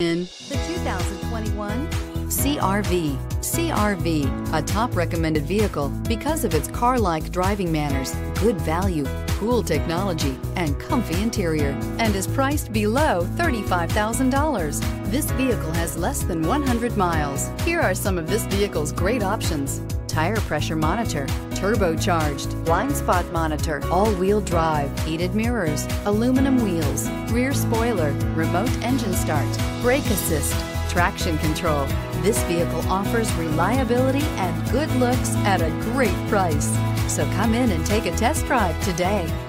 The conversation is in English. In the 2021 CR-V. CR-V, a top recommended vehicle because of its car-like driving manners, good value, cool technology, and comfy interior, and is priced below $35,000. This vehicle has less than 100 miles. Here are some of this vehicle's great options: tire pressure monitor, turbocharged, blind spot monitor, all-wheel drive, heated mirrors, aluminum wheels, rear spoiler, remote engine start, brake assist, traction control. This vehicle offers reliability and good looks at a great price. So come in and take a test drive today.